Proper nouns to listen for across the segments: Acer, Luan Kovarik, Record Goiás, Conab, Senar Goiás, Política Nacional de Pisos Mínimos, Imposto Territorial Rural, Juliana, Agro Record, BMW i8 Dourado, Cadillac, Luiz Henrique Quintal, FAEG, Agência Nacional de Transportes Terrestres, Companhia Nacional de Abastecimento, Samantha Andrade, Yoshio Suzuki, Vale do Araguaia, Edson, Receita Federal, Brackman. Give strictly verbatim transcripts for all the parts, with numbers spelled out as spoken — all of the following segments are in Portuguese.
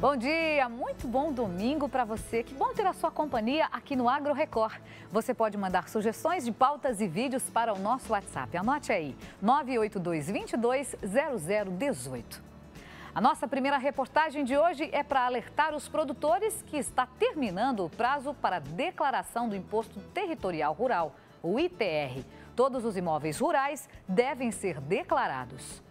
Bom dia, muito bom domingo para você. Que bom ter a sua companhia aqui no Agro Record. Você pode mandar sugestões de pautas e vídeos para o nosso WhatsApp. Anote aí, nove oito dois, vinte e dois, zero zero dezoito. A nossa primeira reportagem de hoje é para alertar os produtores que está terminando o prazo para a declaração do Imposto Territorial Rural, o I T R. Todos os imóveis rurais devem ser declarados.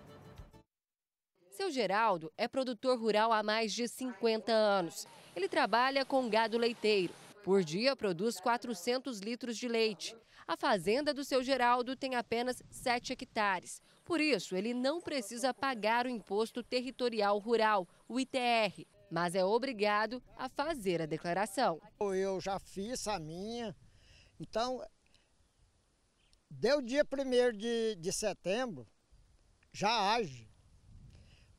Seu Geraldo é produtor rural há mais de cinquenta anos. Ele trabalha com gado leiteiro. Por dia, produz quatrocentos litros de leite. A fazenda do seu Geraldo tem apenas sete hectares. Por isso, ele não precisa pagar o Imposto Territorial Rural, o I T R, mas é obrigado a fazer a declaração. Eu já fiz a minha, então, deu dia primeiro de setembro, já age.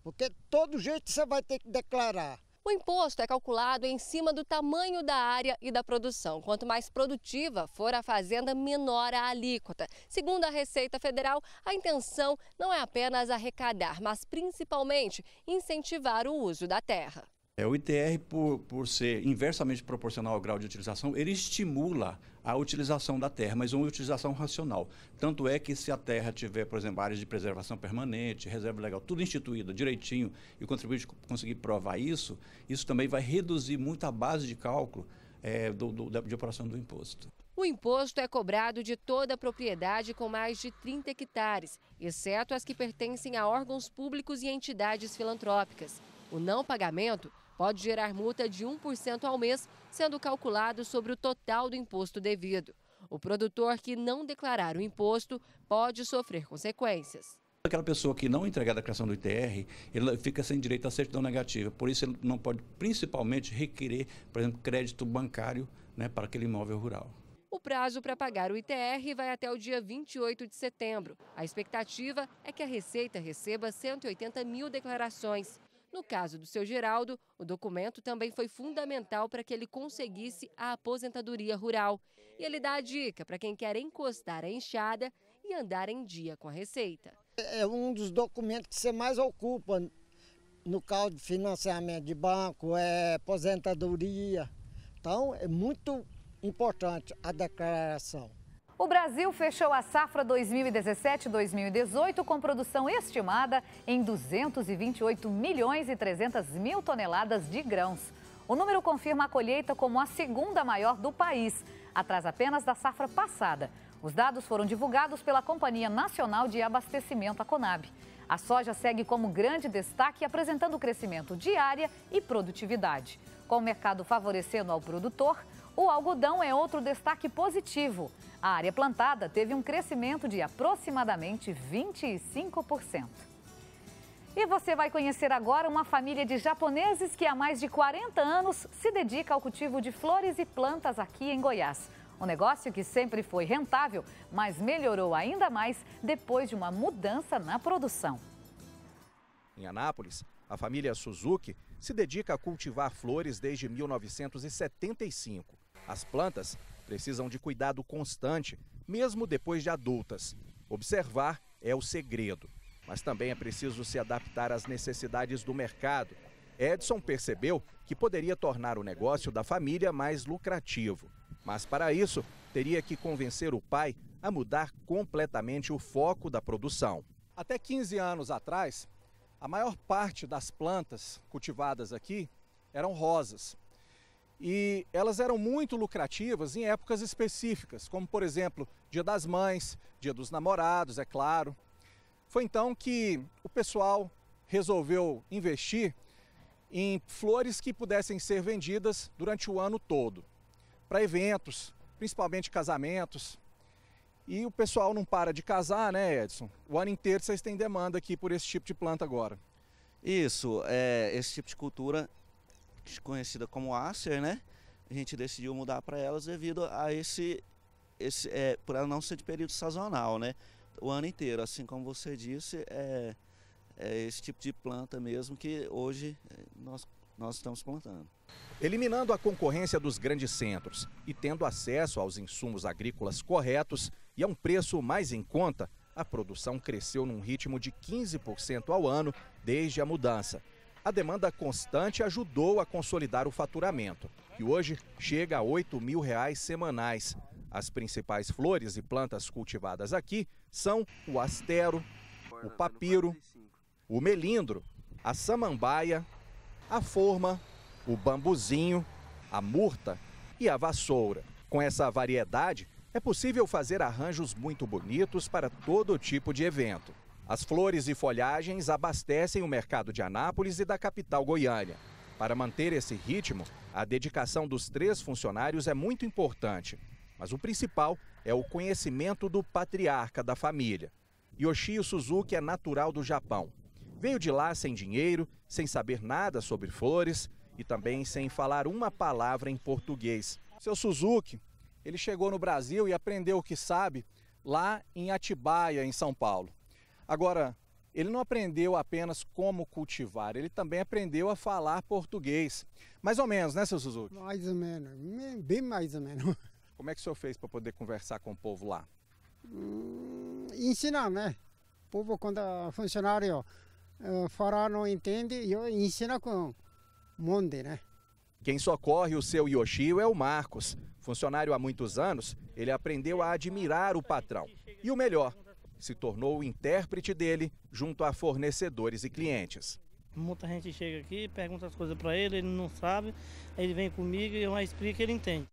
Porque todo jeito você vai ter que declarar. O imposto é calculado em cima do tamanho da área e da produção. Quanto mais produtiva for a fazenda, menor a alíquota. Segundo a Receita Federal, a intenção não é apenas arrecadar, mas principalmente incentivar o uso da terra. É, o I T R, por, por ser inversamente proporcional ao grau de utilização, ele estimula a utilização da terra, mas uma utilização racional. Tanto é que se a terra tiver, por exemplo, áreas de preservação permanente, reserva legal, tudo instituído direitinho e o contribuinte conseguir provar isso, isso também vai reduzir muito a base de cálculo é, do, do, de operação do imposto. O imposto é cobrado de toda a propriedade com mais de trinta hectares, exceto as que pertencem a órgãos públicos e entidades filantrópicas. O não pagamento pode gerar multa de um por cento ao mês, sendo calculado sobre o total do imposto devido. O produtor que não declarar o imposto pode sofrer consequências. Aquela pessoa que não entregar a declaração do I T R, ele fica sem direito à certidão negativa. Por isso, ele não pode principalmente requerer, por exemplo, crédito bancário, né, para aquele imóvel rural. O prazo para pagar o I T R vai até o dia vinte e oito de setembro. A expectativa é que a Receita receba cento e oitenta mil declarações. No caso do seu Geraldo, o documento também foi fundamental para que ele conseguisse a aposentadoria rural. E ele dá a dica para quem quer encostar a enxada e andar em dia com a receita. É um dos documentos que você mais ocupa no caso de financiamento de banco, é aposentadoria. Então é muito importante a declaração. O Brasil fechou a safra dois mil e dezessete, dois mil e dezoito com produção estimada em duzentos e vinte e oito milhões e trezentas mil toneladas de grãos. O número confirma a colheita como a segunda maior do país, atrás apenas da safra passada. Os dados foram divulgados pela Companhia Nacional de Abastecimento, a Conab. A soja segue como grande destaque, apresentando crescimento de área e produtividade. Com o mercado favorecendo ao produtor, o algodão é outro destaque positivo. A área plantada teve um crescimento de aproximadamente vinte e cinco por cento. E você vai conhecer agora uma família de japoneses que há mais de quarenta anos se dedica ao cultivo de flores e plantas aqui em Goiás. Um negócio que sempre foi rentável, mas melhorou ainda mais depois de uma mudança na produção. Em Anápolis, a família Suzuki se dedica a cultivar flores desde mil novecentos e setenta e cinco. As plantas precisam de cuidado constante, mesmo depois de adultas. Observar é o segredo, mas também é preciso se adaptar às necessidades do mercado. Edson percebeu que poderia tornar o negócio da família mais lucrativo, mas para isso teria que convencer o pai a mudar completamente o foco da produção. Até quinze anos atrás, a maior parte das plantas cultivadas aqui eram rosas e elas eram muito lucrativas em épocas específicas, como por exemplo, Dia das Mães, Dia dos Namorados, é claro. Foi então que o pessoal resolveu investir em flores que pudessem ser vendidas durante o ano todo, para eventos, principalmente casamentos. E o pessoal não para de casar, né, Edson? O ano inteiro vocês têm demanda aqui por esse tipo de planta agora. Isso, é, esse tipo de cultura conhecida como Acer, né? A gente decidiu mudar para elas devido a esse, esse é, por ela não ser de período sazonal, né? O ano inteiro, assim como você disse, é, é esse tipo de planta mesmo que hoje nós, nós estamos plantando. Eliminando a concorrência dos grandes centros e tendo acesso aos insumos agrícolas corretos e a um preço mais em conta, a produção cresceu num ritmo de quinze por cento ao ano desde a mudança. A demanda constante ajudou a consolidar o faturamento, que hoje chega a oito mil reais semanais. As principais flores e plantas cultivadas aqui são o astero, o papiro, o melindro, a samambaia, a forma, o bambuzinho, a murta e a vassoura. Com essa variedade, é possível fazer arranjos muito bonitos para todo tipo de evento. As flores e folhagens abastecem o mercado de Anápolis e da capital Goiânia. Para manter esse ritmo, a dedicação dos três funcionários é muito importante. Mas o principal é o conhecimento do patriarca da família. Yoshio Suzuki é natural do Japão. Veio de lá sem dinheiro, sem saber nada sobre flores e também sem falar uma palavra em português. Seu Suzuki, ele chegou no Brasil e aprendeu o que sabe lá em Atibaia, em São Paulo. Agora, ele não aprendeu apenas como cultivar, ele também aprendeu a falar português. Mais ou menos, né, seu Suzuki? Mais ou menos, bem mais ou menos. Como é que o senhor fez para poder conversar com o povo lá? Hum, ensinar, né? O povo, quando é funcionário, uh, falar não entende, eu ensino com um monte, né? Quem socorre o seu Yoshio é o Marcos. Funcionário há muitos anos, ele aprendeu a admirar o patrão. E o melhor, se tornou o intérprete dele junto a fornecedores e clientes. Muita gente chega aqui, pergunta as coisas para ele, ele não sabe, aí ele vem comigo e eu explico e ele entende.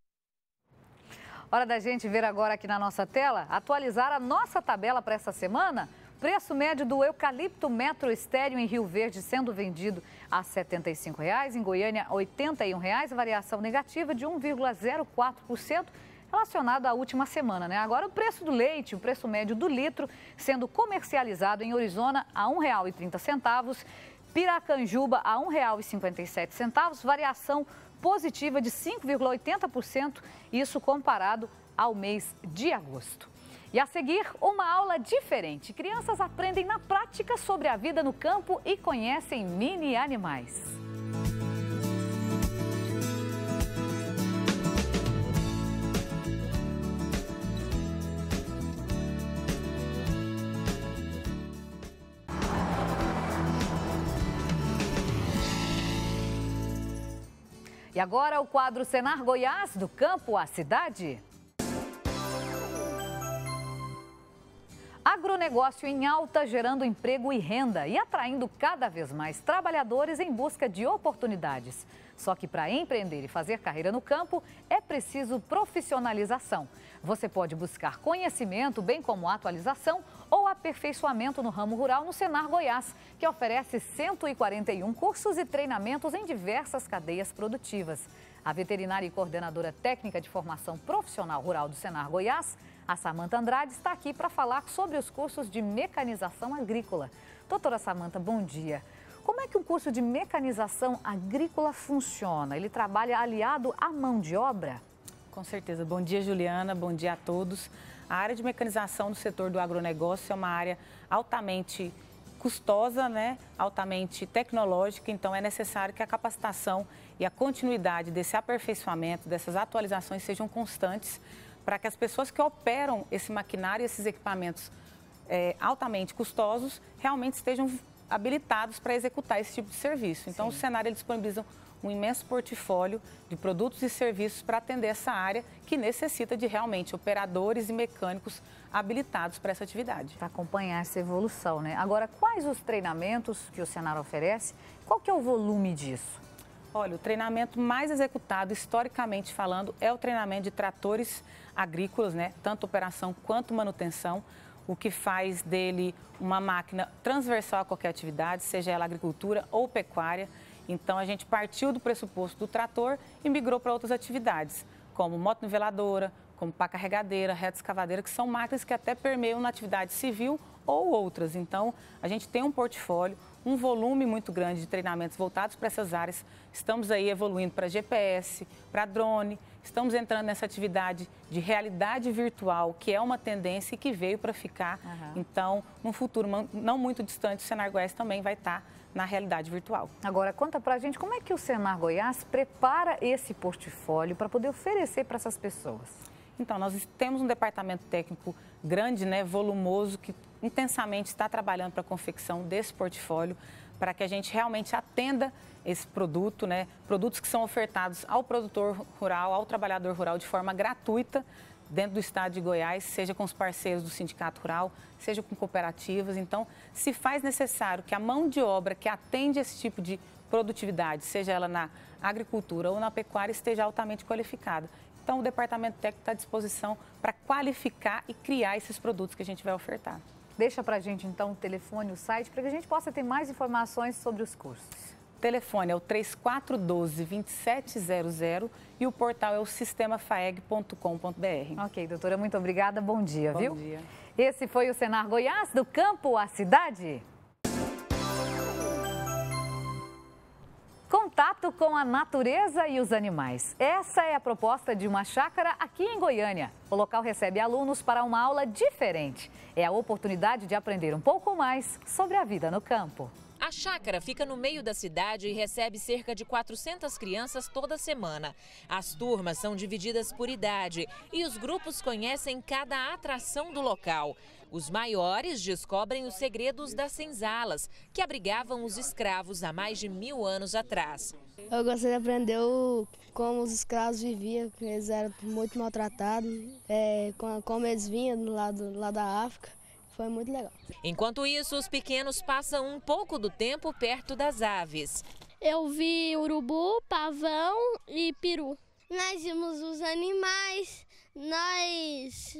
Hora da gente ver agora aqui na nossa tela, atualizar a nossa tabela para essa semana. Preço médio do eucalipto metro estéreo em Rio Verde sendo vendido a setenta e cinco reais, em Goiânia oitenta e um reais, variação negativa de um vírgula zero quatro por cento relacionado à última semana, né? Agora o preço do leite, o preço médio do litro, sendo comercializado em Orizona a um real e trinta centavos, Piracanjuba a um real e cinquenta e sete centavos, variação positiva de cinco vírgula oitenta por cento, isso comparado ao mês de agosto. E a seguir, uma aula diferente. Crianças aprendem na prática sobre a vida no campo e conhecem mini animais. E agora o quadro Senar Goiás, do campo à cidade. Agronegócio em alta, gerando emprego e renda e atraindo cada vez mais trabalhadores em busca de oportunidades. Só que para empreender e fazer carreira no campo, é preciso profissionalização. Você pode buscar conhecimento, bem como atualização ou aperfeiçoamento no ramo rural no Senar Goiás, que oferece cento e quarenta e um cursos e treinamentos em diversas cadeias produtivas. A veterinária e coordenadora técnica de formação profissional rural do Senar Goiás, a Samantha Andrade, está aqui para falar sobre os cursos de mecanização agrícola. Doutora Samantha, bom dia. Como é que um curso de mecanização agrícola funciona? Ele trabalha aliado à mão de obra? Com certeza. Bom dia, Juliana. Bom dia a todos. A área de mecanização no setor do agronegócio é uma área altamente custosa, né? Altamente tecnológica, então é necessário que a capacitação e a continuidade desse aperfeiçoamento, dessas atualizações sejam constantes, para que as pessoas que operam esse maquinário e esses equipamentos é, altamente custosos realmente estejam habilitados para executar esse tipo de serviço. Então, sim, o Senar disponibiliza um imenso portfólio de produtos e serviços para atender essa área que necessita de realmente operadores e mecânicos habilitados para essa atividade. Para acompanhar essa evolução, né? Agora, quais os treinamentos que o Senar oferece? Qual que é o volume disso? Olha, o treinamento mais executado, historicamente falando, é o treinamento de tratores agrícolas, né? Tanto operação quanto manutenção, o que faz dele uma máquina transversal a qualquer atividade, seja ela agricultura ou pecuária. Então, a gente partiu do pressuposto do trator e migrou para outras atividades, como motoniveladora, como pá carregadeira, reta escavadeira, que são máquinas que até permeiam na atividade civil ou outras. Então, a gente tem um portfólio, um volume muito grande de treinamentos voltados para essas áreas. Estamos aí evoluindo para G P S, para drone, estamos entrando nessa atividade de realidade virtual, que é uma tendência e que veio para ficar. Uhum. Então, num futuro não muito distante, o Senar Goiás também vai estar na realidade virtual. Agora, conta para a gente como é que o Senar Goiás prepara esse portfólio para poder oferecer para essas pessoas. Então, nós temos um departamento técnico grande, né, volumoso, que intensamente está trabalhando para a confecção desse portfólio. para que a gente realmente atenda esse produto, né? Produtos que são ofertados ao produtor rural, ao trabalhador rural de forma gratuita dentro do estado de Goiás, seja com os parceiros do sindicato rural, seja com cooperativas. Então, se faz necessário que a mão de obra que atende esse tipo de produtividade, seja ela na agricultura ou na pecuária, esteja altamente qualificada. Então, o Departamento Técnico está à disposição para qualificar e criar esses produtos que a gente vai ofertar. Deixa para a gente, então, o telefone, o site, para que a gente possa ter mais informações sobre os cursos. O telefone é o três quatro um dois, dois sete zero zero e o portal é o sistema faeg ponto com ponto br. Ok, doutora, muito obrigada. Bom dia, Bom viu? Bom dia. Esse foi o Senar Goiás, do campo à cidade. Contato com a natureza e os animais. Essa é a proposta de uma chácara aqui em Goiânia. O local recebe alunos para uma aula diferente. É a oportunidade de aprender um pouco mais sobre a vida no campo. A chácara fica no meio da cidade e recebe cerca de quatrocentas crianças toda semana. As turmas são divididas por idade e os grupos conhecem cada atração do local. Os maiores descobrem os segredos das senzalas, que abrigavam os escravos há mais de mil anos atrás. Eu gostei de aprender como os escravos viviam, porque eles eram muito maltratados, é, como eles vinham lá, do, lá da África. Foi muito legal. Enquanto isso, os pequenos passam um pouco do tempo perto das aves. Eu vi urubu, pavão e peru. Nós vimos os animais, nós...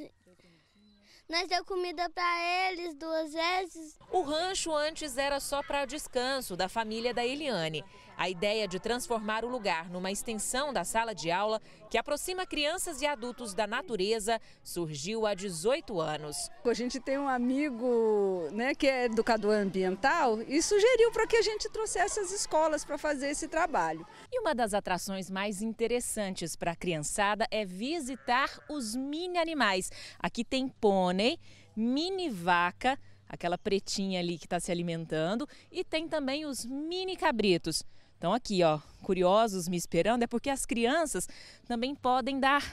Nós deu comida para eles duas vezes. O rancho antes era só para descanso da família da Eliane. A ideia de transformar o lugar numa extensão da sala de aula que aproxima crianças e adultos da natureza surgiu há dezoito anos. A gente tem um amigo, né, que é educador ambiental e sugeriu para que a gente trouxesse as escolas para fazer esse trabalho. E uma das atrações mais interessantes para a criançada é visitar os mini animais. Aqui tem pônei, mini vaca, aquela pretinha ali que está se alimentando, e tem também os mini cabritos. Então aqui, ó, curiosos me esperando, é porque as crianças também podem dar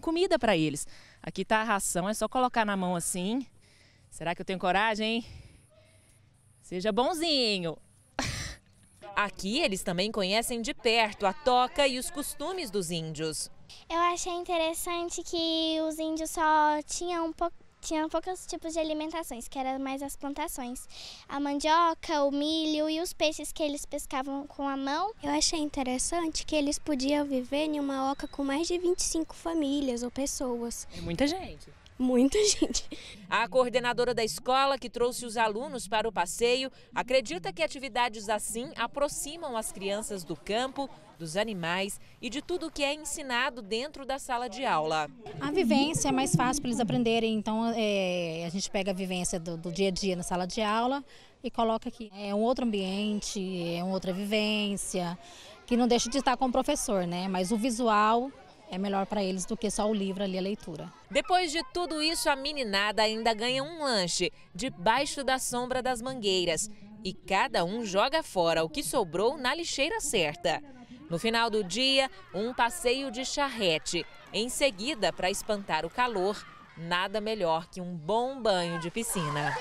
comida para eles. Aqui está a ração, é só colocar na mão assim. Será que eu tenho coragem, hein? Seja bonzinho! Aqui eles também conhecem de perto a toca e os costumes dos índios. Eu achei interessante que os índios só tinham um pouco... Tinha poucos tipos de alimentações, que eram mais as plantações. A mandioca, o milho e os peixes que eles pescavam com a mão. Eu achei interessante que eles podiam viver em uma oca com mais de vinte e cinco famílias ou pessoas. É muita gente. Muita gente. A coordenadora da escola, que trouxe os alunos para o passeio, acredita que atividades assim aproximam as crianças do campo, dos animais e de tudo que é ensinado dentro da sala de aula. A vivência é mais fácil para eles aprenderem, então é, a gente pega a vivência do, do dia a dia na sala de aula e coloca aqui. É um outro ambiente, é uma outra vivência, que não deixa de estar com o professor, né? Mas o visual é melhor para eles do que só o livro ali, a leitura. Depois de tudo isso, a meninada ainda ganha um lanche, debaixo da sombra das mangueiras. E cada um joga fora o que sobrou na lixeira certa. No final do dia, um passeio de charrete. Em seguida, para espantar o calor, nada melhor que um bom banho de piscina.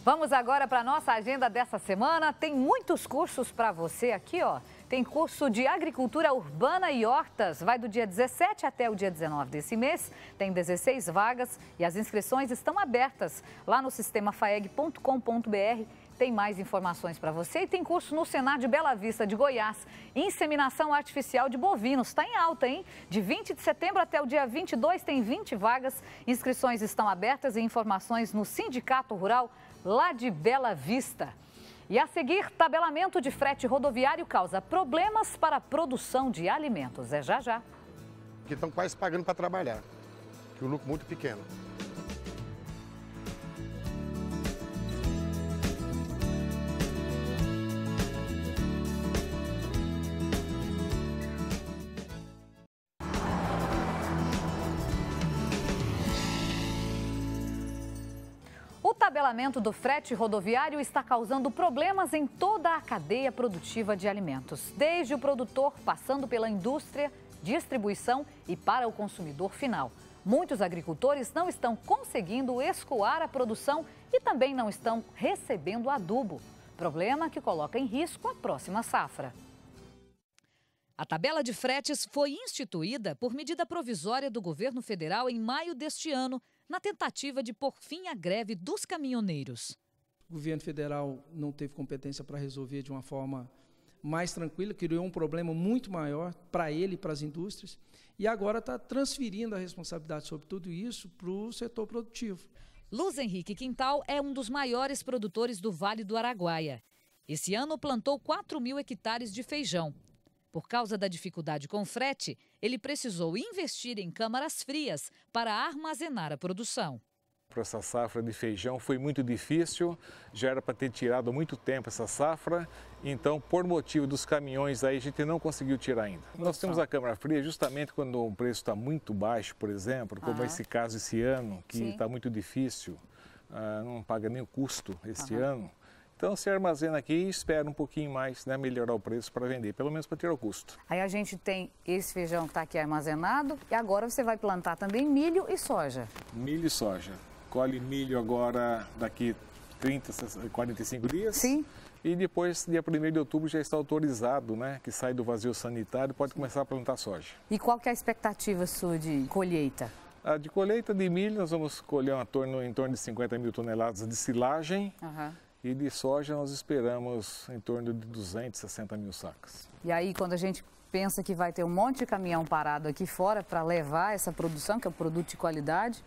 Vamos agora para a nossa agenda dessa semana. Tem muitos cursos para você aqui, ó. Tem curso de agricultura urbana e hortas, vai do dia dezessete até o dia dezenove desse mês. Tem dezesseis vagas e as inscrições estão abertas lá no sistema faeg ponto com ponto br. Tem mais informações para você e tem curso no Senar de Bela Vista, de Goiás. Inseminação artificial de bovinos. Está em alta, hein? De vinte de setembro até o dia vinte e dois tem vinte vagas. Inscrições estão abertas e informações no Sindicato Rural lá de Bela Vista. E a seguir, tabelamento de frete rodoviário causa problemas para a produção de alimentos. É já já. Que estão quase pagando para trabalhar, que o lucro é muito pequeno. O tabelamento do frete rodoviário está causando problemas em toda a cadeia produtiva de alimentos, desde o produtor, passando pela indústria, distribuição e para o consumidor final. Muitos agricultores não estão conseguindo escoar a produção e também não estão recebendo adubo, problema que coloca em risco a próxima safra. A tabela de fretes foi instituída por medida provisória do governo federal em maio deste ano, na tentativa de pôr fim à greve dos caminhoneiros. O governo federal não teve competência para resolver de uma forma mais tranquila, criou um problema muito maior para ele e para as indústrias, e agora está transferindo a responsabilidade sobre tudo isso para o setor produtivo. Luiz Henrique Quintal é um dos maiores produtores do Vale do Araguaia. Esse ano plantou quatro mil hectares de feijão. Por causa da dificuldade com frete, ele precisou investir em câmaras frias para armazenar a produção. Para essa safra de feijão foi muito difícil, já era para ter tirado há muito tempo essa safra, então por motivo dos caminhões aí a gente não conseguiu tirar ainda. Nós temos a câmara fria justamente quando o preço está muito baixo, por exemplo, como ah. esse caso esse ano, que está muito difícil, ah, não paga nem o custo este Aham. ano. Então se armazena aqui e espera um pouquinho mais, né, melhorar o preço para vender, pelo menos para tirar o custo. Aí a gente tem esse feijão que está aqui armazenado e agora você vai plantar também milho e soja. Milho e soja. Colhe milho agora daqui trinta, quarenta e cinco dias. Sim. E depois, dia primeiro de outubro, já está autorizado, né? Que sai do vazio sanitário e pode começar a plantar soja. E qual que é a expectativa sua de colheita? A de colheita de milho, nós vamos colher um torno, em torno de cinquenta mil toneladas de silagem. Uhum. E de soja, nós esperamos em torno de duzentos e sessenta mil sacos. E aí, quando a gente pensa que vai ter um monte de caminhão parado aqui fora para levar essa produção, que é um produto de qualidade,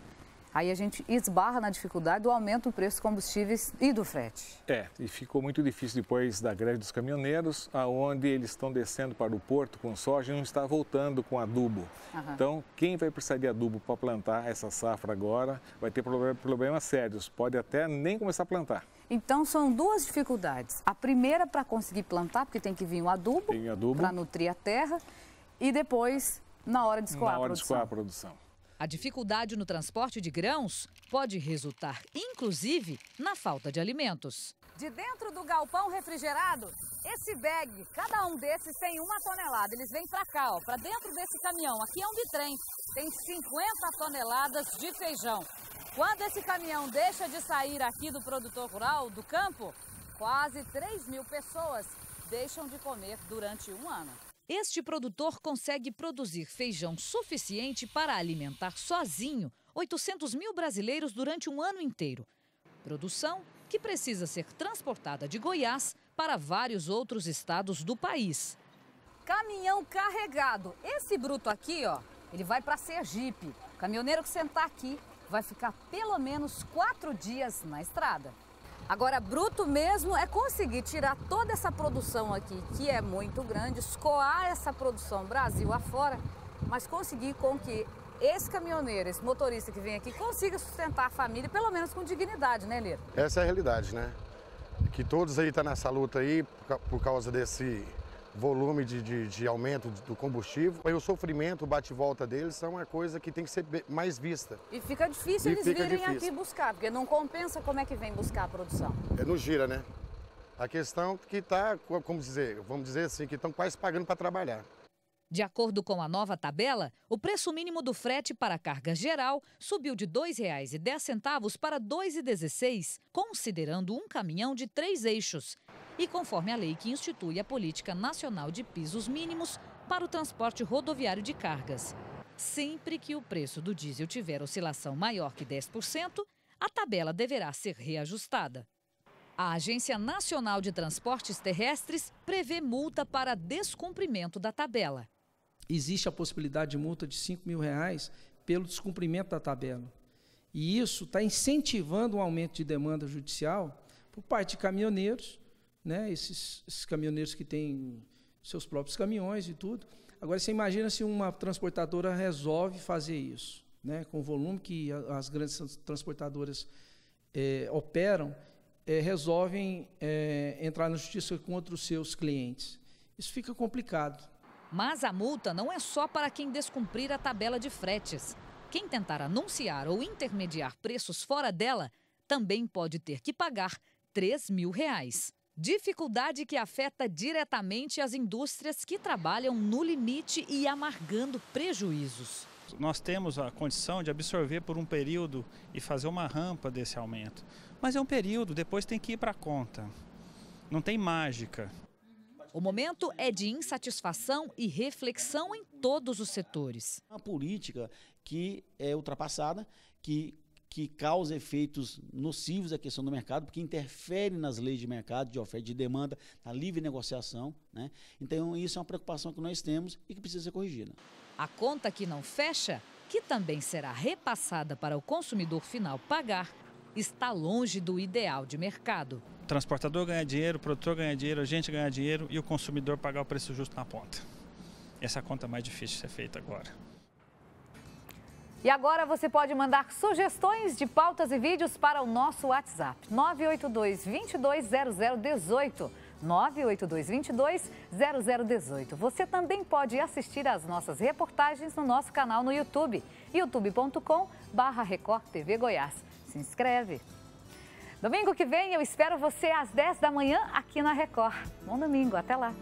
aí a gente esbarra na dificuldade do aumento do preço dos combustíveis e do frete. É, e ficou muito difícil depois da greve dos caminhoneiros, aonde eles estão descendo para o porto com soja e não está voltando com adubo. Uhum. Então, quem vai precisar de adubo para plantar essa safra agora vai ter problemas sérios, pode até nem começar a plantar. Então, são duas dificuldades. A primeira para conseguir plantar, porque tem que vir um adubo, adubo. para nutrir a terra, e depois, na hora de escoar a produção. Na hora de escoar a produção. A dificuldade no transporte de grãos pode resultar, inclusive, na falta de alimentos. De dentro do galpão refrigerado, esse bag, cada um desses tem uma tonelada. Eles vêm para cá, para dentro desse caminhão. Aqui é um bitrem, tem cinquenta toneladas de feijão. Quando esse caminhão deixa de sair aqui do produtor rural, do campo, quase três mil pessoas deixam de comer durante um ano. Este produtor consegue produzir feijão suficiente para alimentar sozinho oitocentos mil brasileiros durante um ano inteiro. Produção que precisa ser transportada de Goiás para vários outros estados do país. Caminhão carregado. Esse bruto aqui, ó, ele vai para Sergipe. O caminhoneiro que sentar aqui vai ficar pelo menos quatro dias na estrada. Agora, bruto mesmo é conseguir tirar toda essa produção aqui, que é muito grande, escoar essa produção Brasil afora, mas conseguir com que esse caminhoneiro, esse motorista que vem aqui, consiga sustentar a família, pelo menos com dignidade, né, Lira? Essa é a realidade, né? Que todos aí estão nessa luta aí, por causa desse volume de, de, de aumento do combustível. E o sofrimento, o bate-volta deles, são uma coisa que tem que ser mais vista. E fica difícil e eles fica virem difícil. aqui buscar, porque não compensa como é que vem buscar a produção. É, não gira, né? A questão que está, como dizer, vamos dizer assim, que estão quase pagando para trabalhar. De acordo com a nova tabela, o preço mínimo do frete para a carga geral subiu de dois reais e dez centavos para dois reais e dezesseis centavos, considerando um caminhão de três eixos. E conforme a lei que institui a Política Nacional de Pisos Mínimos para o transporte rodoviário de cargas. Sempre que o preço do diesel tiver oscilação maior que dez por cento, a tabela deverá ser reajustada. A Agência Nacional de Transportes Terrestres prevê multa para descumprimento da tabela. Existe a possibilidade de multa de cinco mil reais pelo descumprimento da tabela. E isso está incentivando um aumento de demanda judicial por parte de caminhoneiros, né, esses, esses caminhoneiros que têm seus próprios caminhões e tudo. Agora, você imagina se uma transportadora resolve fazer isso, né, com o volume que a, as grandes transportadoras eh, operam, eh, resolvem eh, entrar na justiça contra os seus clientes. Isso fica complicado. Mas a multa não é só para quem descumprir a tabela de fretes. Quem tentar anunciar ou intermediar preços fora dela também pode ter que pagar três mil reais. Dificuldade que afeta diretamente as indústrias que trabalham no limite e amargando prejuízos. nós temos a condição de absorver por um período e fazer uma rampa desse aumento. Mas é um período, depois tem que ir para a conta. Não tem mágica. O momento é de insatisfação e reflexão em todos os setores. Uma política que é ultrapassada, que, que causa efeitos nocivos à questão do mercado, porque interfere nas leis de mercado, de oferta e de demanda, na livre negociação, né? Então isso é uma preocupação que nós temos e que precisa ser corrigida. A conta que não fecha, que também será repassada para o consumidor final pagar, está longe do ideal de mercado. O transportador ganha dinheiro, o produtor ganha dinheiro, a gente ganha dinheiro e o consumidor pagar o preço justo na ponta. Essa conta é mais difícil de ser feita agora. E agora você pode mandar sugestões de pautas e vídeos para o nosso WhatsApp. nove oito dois, vinte e dois, zero zero dezoito. nove oito dois, vinte e dois, zero zero dezoito. Você também pode assistir às nossas reportagens no nosso canal no YouTube. youtube ponto com barra Record T V Goiás. Se inscreve. Domingo que vem eu espero você às dez da manhã aqui na Record. Bom domingo, até lá.